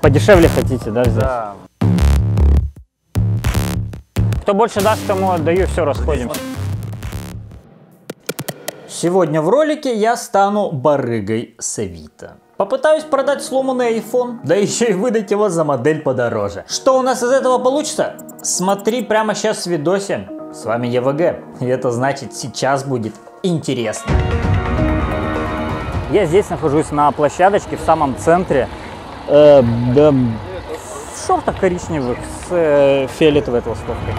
Подешевле хотите, да, взять? Да. Кто больше даст, тому отдаю, все, расходимся. Сегодня в ролике я стану барыгой с Авито. Попытаюсь продать сломанный iPhone, да еще и выдать его за модель подороже. Что у нас из этого получится? Смотри прямо сейчас в видосе. С вами ЕВГ, и это значит, сейчас будет интересно. Я здесь нахожусь на площадочке в самом центре, в шортах коричневых с фиолетовой толстовкой.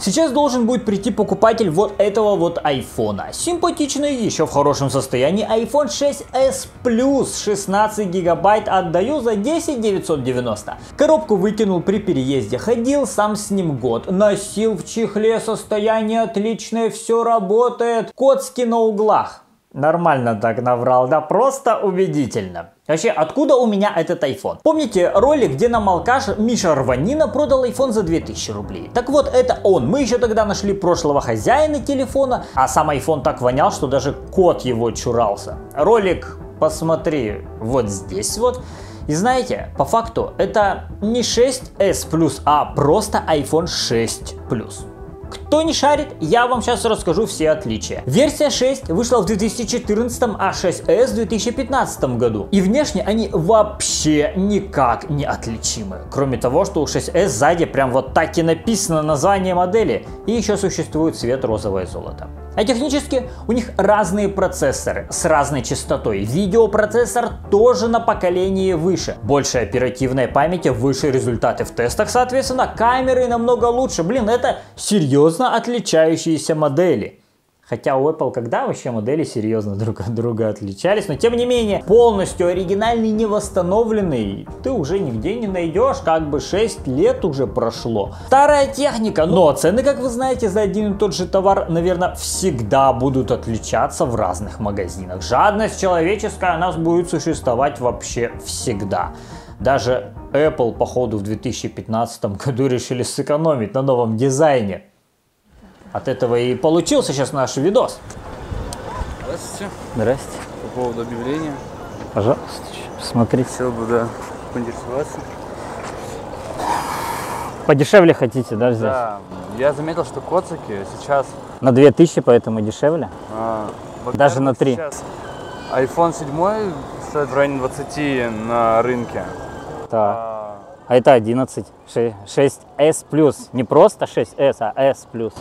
Сейчас должен будет прийти покупатель вот этого вот айфона. Симпатичный, еще в хорошем состоянии iPhone 6s Plus 16 гигабайт отдаю за 10 990. Коробку выкинул при переезде, ходил сам с ним год, носил в чехле, состояние отличное, все работает, коцки на углах. Нормально так наврал, да просто убедительно. Вообще, откуда у меня этот iPhone? Помните ролик, где на алкаш Миша Рванина продал iPhone за 2000 рублей? Так вот, это он. Мы еще тогда нашли прошлого хозяина телефона, а сам iPhone так вонял, что даже кот его чурался. Ролик посмотри вот здесь вот. И знаете, по факту, это не 6s Plus, а просто iPhone 6 Plus. Кто не шарит, я вам сейчас расскажу все отличия. Версия 6 вышла в 2014, а 6s в 2015 году. И внешне они вообще никак не отличимы. Кроме того, что у 6s сзади прям вот так и написано название модели. И еще существует цвет розовое золото. А технически у них разные процессоры с разной частотой. Видеопроцессор тоже на поколении выше. Больше оперативной памяти, выше результаты в тестах, соответственно, камеры намного лучше. Блин, это серьезно отличающиеся модели. Хотя у Apple когда вообще модели серьезно друг от друга отличались, но тем не менее, полностью оригинальный, невосстановленный, ты уже нигде не найдешь, как бы 6 лет уже прошло. Старая техника, но цены, как вы знаете, за один и тот же товар, наверное, всегда будут отличаться в разных магазинах. Жадность человеческая, она будет существовать вообще всегда. Даже Apple, походу, в 2015 году решили сэкономить на новом дизайне. От этого и получился сейчас наш видос. Здравствуйте. Здрасте. По поводу объявления. Пожалуйста, посмотрите. Хотел бы, да, поинтересоваться. Подешевле хотите, да, взять? Да. Я заметил, что коцики сейчас... На 2000, поэтому дешевле. Даже на 3. Сейчас iPhone 7 стоит в районе 20 на рынке. Так. А это 11. 6s плюс. Не просто 6s, а S плюс.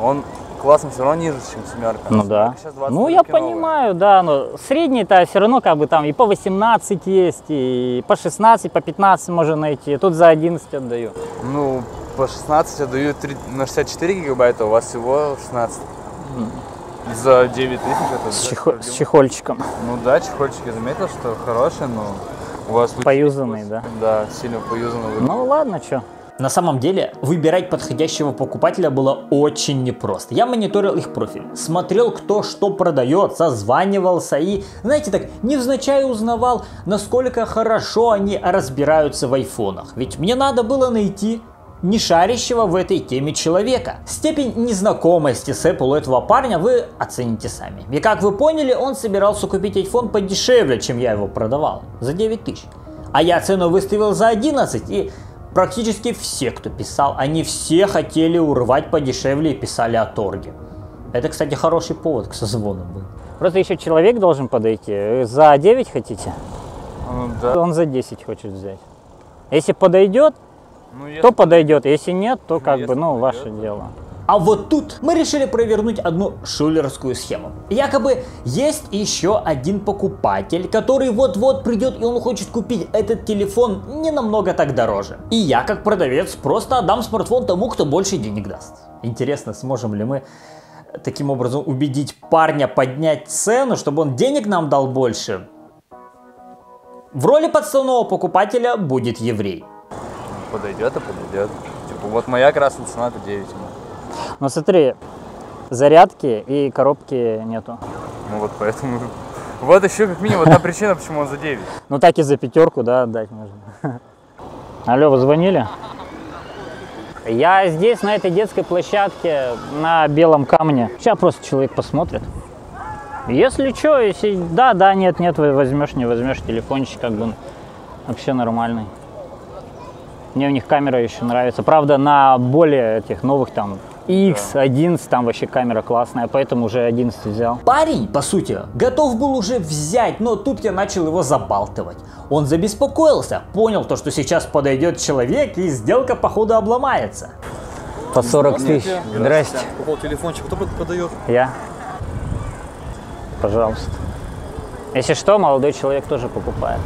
Он классно все равно ниже, чем семерка. Ну да. Ну я понимаю, да, но средний-то все равно как бы там и по 18 есть, и по 16, по 15 можно найти. Тут за 11 отдаю. Ну, по 16 отдаю 3, на 64 гигабайта, у вас всего 16. За 9 тысяч. С чехольчиком. Ну да, чехольчик я заметил, что хороший, но у вас... Поюзанный, да? Да, сильно поюзанный. Ну ладно, что. На самом деле, выбирать подходящего покупателя было очень непросто. Я мониторил их профиль, смотрел, кто что продает, созванивался и, знаете, так невзначай узнавал, насколько хорошо они разбираются в айфонах. Ведь мне надо было найти не шарящего в этой теме человека. Степень незнакомости с Apple у этого парня вы оцените сами. И как вы поняли, он собирался купить iPhone подешевле, чем я его продавал, за 9000. А я цену выставил за 11 и... Практически все, кто писал, они все хотели урвать подешевле и писали о торге. Это, кстати, хороший повод к созвону был. Просто еще человек должен подойти. За 9 хотите? Ну, да. Он за 10 хочет взять. Если подойдет, ну, если... то подойдет. Если нет, то как бы, ну, ваше дело. А вот тут мы решили провернуть одну шулерскую схему. Якобы есть еще один покупатель, который вот-вот придет, и он хочет купить этот телефон не намного так дороже. И я, как продавец, просто отдам смартфон тому, кто больше денег даст. Интересно, сможем ли мы таким образом убедить парня поднять цену, чтобы он денег нам дал больше? В роли подставного покупателя будет еврей. Подойдет и подойдет. Типа вот моя красная цена это 9. Ну смотри, зарядки и коробки нету. Ну вот поэтому, вот еще как минимум одна причина, почему он за 9. Ну так и за 5, да, отдать можно. Алло, вы звонили? Я здесь, на этой детской площадке, на белом камне. Сейчас просто человек посмотрит. Если что, если да, нет, возьмешь, не возьмешь, телефончик как бы вообще нормальный. Мне у них камера еще нравится. Правда, на более этих новых там X11, там вообще камера классная, поэтому уже 11 взял. Парень, по сути, готов был уже взять, но тут я начал его забалтывать. Он забеспокоился, понял то, что сейчас подойдет человек и сделка походу обломается. По 40 тысяч. Здрасте. Купил телефончик, кто подает? Я. Пожалуйста. Если что, молодой человек тоже покупает.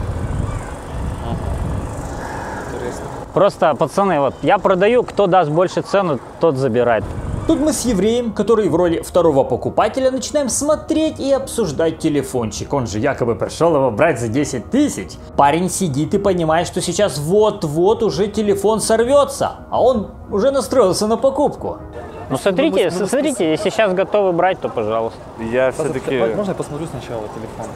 Просто, пацаны, вот я продаю, кто даст больше цену, тот забирает. Тут мы с евреем, который в роли второго покупателя, начинаем смотреть и обсуждать телефончик. Он же якобы пришел его брать за 10 тысяч. Парень сидит и понимает, что сейчас вот-вот уже телефон сорвется, а он уже настроился на покупку. Ну смотрите, смотрите, если сейчас готовы брать, то пожалуйста. Я все-таки... Можно я посмотрю сначала телефон?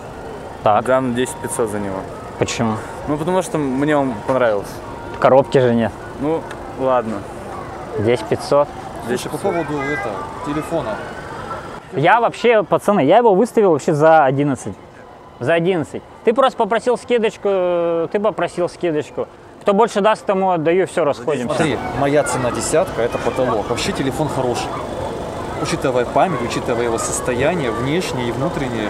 Так. Дам 10 500 за него. Почему? Ну потому что мне он понравился. Коробки же нет. Ну, ладно. 10 500. Слушай, по поводу этого, телефона. Я вообще, пацаны, я его выставил вообще за 11. За 11. Ты просто попросил скидочку, ты попросил скидочку. Кто больше даст, тому отдаю, все, расходимся. Смотри, моя цена десятка, это потолок. Вообще телефон хороший. Учитывая память, учитывая его состояние, внешнее и внутреннее,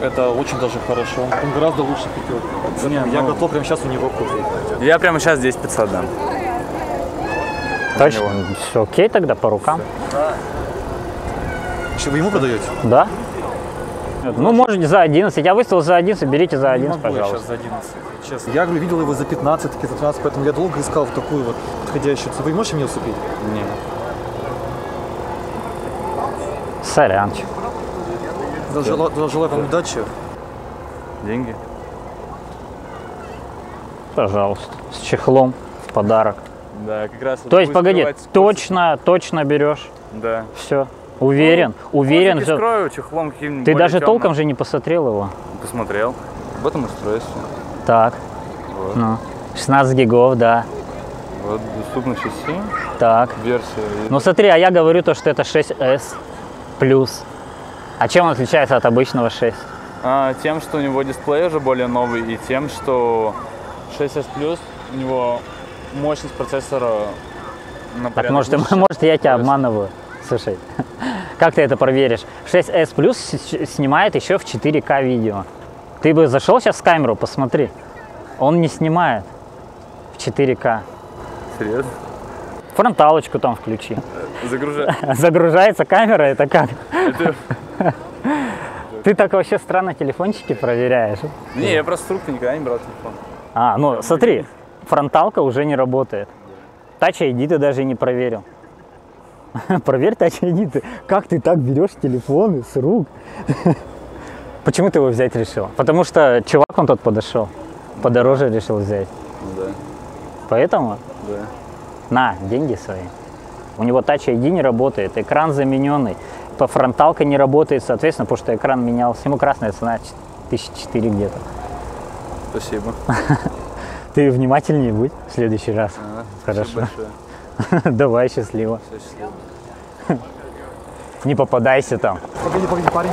это очень даже хорошо. Он гораздо лучше пятерки. Я готов прямо сейчас у него купить. Я прямо сейчас 10 500 дам. Точно? Все окей тогда, по рукам. Да. Что, вы ему продаете? Да. Ну, можете за 11. Я выставил за 11, берите за 11, пожалуйста. Я сейчас за 11, честно. Я видел его за 15, за 13, поэтому я долго искал в такую вот подходящую цену. Вы можете мне уступить? Нет. Сорянчик. Желаю вам удачи. Деньги? Пожалуйста. С чехлом в подарок. Да, как раз. То есть, погоди, точно берешь? Да. Все. Уверен, уверен. Скрою, чехлом каким-нибудь. Ты даже толком же не посмотрел его. Посмотрел. В этом устройстве. Так. Вот. Ну, 16 гигов, да. Вот, доступно 6.7. Так. Версия. Ну смотри, а я говорю то, что это 6S+. А чем он отличается от обычного 6? Тем, что у него дисплей уже более новый, и тем, что 6S Plus, у него мощность процессора на порядок. Может, я тебя обманываю. Слушай, как ты это проверишь? 6S Plus снимает еще в 4К видео. Ты бы зашел сейчас в камеру, посмотри. Он не снимает в 4К. Серьезно? Фронталочку там включи. Загружается камера, это как? Ты так вообще странно телефончики проверяешь. Не, я просто с рук никогда не брал телефон. А, ну смотри, фронталка уже не работает. Touch ID ты даже не проверил. Проверь Touch ID ты. Как ты так берешь телефон с рук? Почему ты его взять решил? Потому что чувак он тот подошел. Подороже решил взять. Да. Поэтому? Да. На, деньги свои. У него Touch ID не работает, экран замененный. Фронталка не работает, соответственно, потому что экран менялся. Ему красная цена 1004 где-то. Спасибо. Ты внимательнее будь в следующий раз. Хорошо. Давай, счастливо. Не попадайся там. Погоди, парень.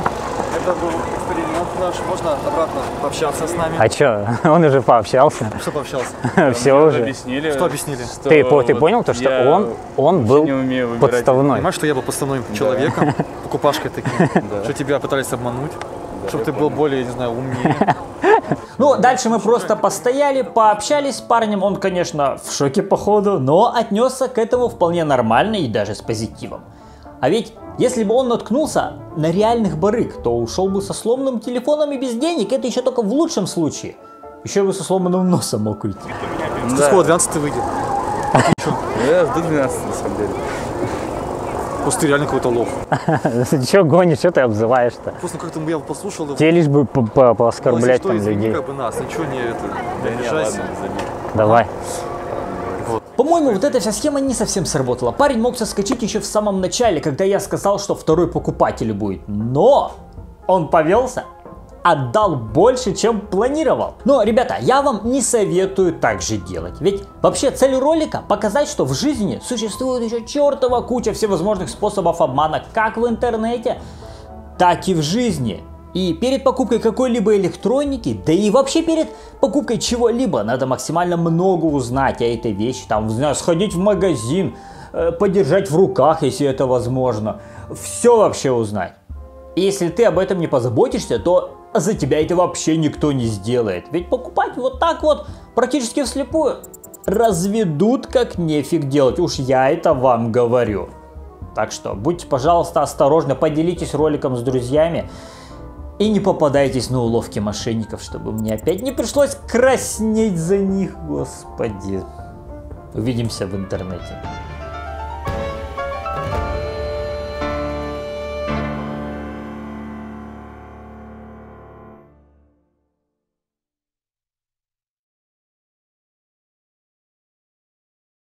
Это был эксперимент наш. Можно обратно пообщаться с нами? А что? Он уже пообщался. Что пообщался? Все уже. Объяснили. Что объяснили? Ты понял, то, что он был подставной. Понимаешь, что я был подставным человеком, покупашкой таким, что тебя пытались обмануть, чтобы ты был более, не знаю, умнее. Ну, дальше мы просто постояли, пообщались с парнем. Он, конечно, в шоке походу, но отнесся к этому вполне нормально и даже с позитивом. А ведь, если бы он наткнулся на реальных барыг, то ушел бы со сломанным телефоном и без денег, это еще только в лучшем случае. Еще бы со сломанным носом мог уйти. Да. С какого 12 выйдет? Я жду 12 на самом деле. Просто реально какой-то лох. Че гонишь, что ты обзываешь-то? Просто как-то я послушал. Тебе лишь бы пооскорблять там людей. Как бы нас, ничего не это. Давай. По-моему, вот эта вся схема не совсем сработала. Парень мог соскочить еще в самом начале, когда я сказал, что второй покупатель будет. Но он повелся, отдал больше, чем планировал. Но, ребята, я вам не советую так же делать. Ведь вообще цель ролика показать, что в жизни существует еще чертова куча всевозможных способов обмана, как в интернете, так и в жизни. И перед покупкой какой-либо электроники, да и вообще перед покупкой чего-либо, надо максимально много узнать о этой вещи, там, сходить в магазин, подержать в руках, если это возможно, все вообще узнать. И если ты об этом не позаботишься, то за тебя это вообще никто не сделает, ведь покупать вот так вот практически вслепую разведут как нефиг делать, уж я это вам говорю. Так что будьте, пожалуйста, осторожны, поделитесь роликом с друзьями и не попадайтесь на уловки мошенников, чтобы мне опять не пришлось краснеть за них, господи. Увидимся в интернете.